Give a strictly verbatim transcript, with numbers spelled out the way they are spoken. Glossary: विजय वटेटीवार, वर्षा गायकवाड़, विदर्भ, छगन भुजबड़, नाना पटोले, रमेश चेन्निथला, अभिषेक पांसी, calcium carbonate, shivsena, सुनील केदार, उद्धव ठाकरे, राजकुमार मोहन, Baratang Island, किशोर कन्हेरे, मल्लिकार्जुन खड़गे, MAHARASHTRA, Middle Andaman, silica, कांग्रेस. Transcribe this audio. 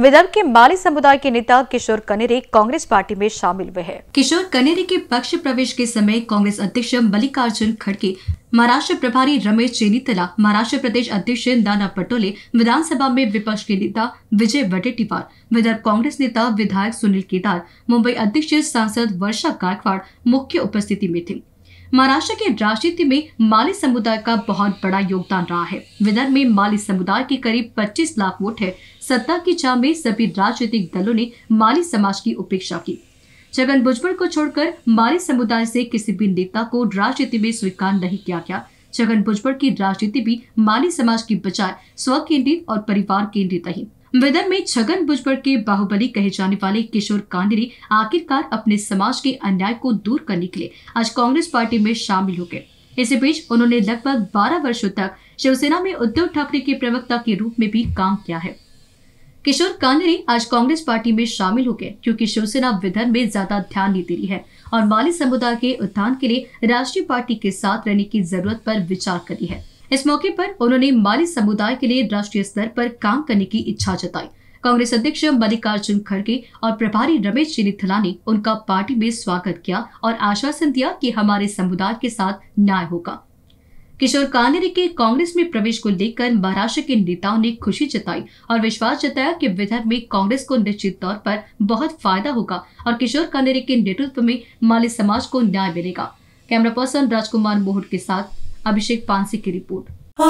विदर्भ के माली समुदाय के नेता किशोर कन्हेरे कांग्रेस पार्टी में शामिल हुए हैं। किशोर कन्हेरे के पक्ष प्रवेश के समय कांग्रेस अध्यक्ष मल्लिकार्जुन खड़गे, महाराष्ट्र प्रभारी रमेश चेन्निथला, महाराष्ट्र प्रदेश अध्यक्ष नाना पटोले, विधानसभा में विपक्ष के नेता विजय वटेटीवार, विदर्भ कांग्रेस नेता विधायक सुनील केदार, मुंबई अध्यक्ष सांसद वर्षा गायकवाड़ मुख्य उपस्थिति में थे। महाराष्ट्र के राजनीति में माली समुदाय का बहुत बड़ा योगदान रहा है। विदर्भ में माली समुदाय के करीब पच्चीस लाख वोट है। सत्ता की चाह में सभी राजनीतिक दलों ने माली समाज की उपेक्षा की। छगन भुजबड़ को छोड़कर माली समुदाय से किसी भी नेता को राजनीति में स्वीकार नहीं किया गया। छगन भुजबड़ की राजनीति भी माली समाज की बजाय स्व केंद्रित और परिवार केंद्रित रही। विदर्भ में छगन भुजबड़ के बाहुबली कहे जाने वाले किशोर कन्हेरे आखिरकार अपने समाज के अन्याय को दूर करने के लिए आज कांग्रेस पार्टी में शामिल हो गए। इसी बीच उन्होंने लगभग बारह वर्षों तक शिवसेना में उद्धव ठाकरे के प्रवक्ता के रूप में भी काम किया है। किशोर कन्हेरे आज कांग्रेस पार्टी में शामिल हो गए क्योंकि शिवसेना विधन में ज्यादा ध्यान नहीं दे रही है और माली समुदाय के उत्थान के लिए राष्ट्रीय पार्टी के साथ रहने की जरूरत पर विचार करी है। इस मौके पर उन्होंने माली समुदाय के लिए राष्ट्रीय स्तर पर काम करने की इच्छा जताई। कांग्रेस अध्यक्ष मल्लिकार्जुन खड़गे और प्रभारी रमेश चेन्निथला ने उनका पार्टी में स्वागत किया और आश्वासन दिया कि हमारे समुदाय के साथ न्याय होगा। किशोर कन्हेरे के कांग्रेस में प्रवेश को लेकर महाराष्ट्र के नेताओं ने खुशी जताई और विश्वास जताया कि विदर्भ में कांग्रेस को निश्चित तौर पर बहुत फायदा होगा और किशोर कन्हेरे के नेतृत्व में माली समाज को न्याय मिलेगा। कैमरा पर्सन राजकुमार मोहन के साथ अभिषेक पांसी की रिपोर्ट।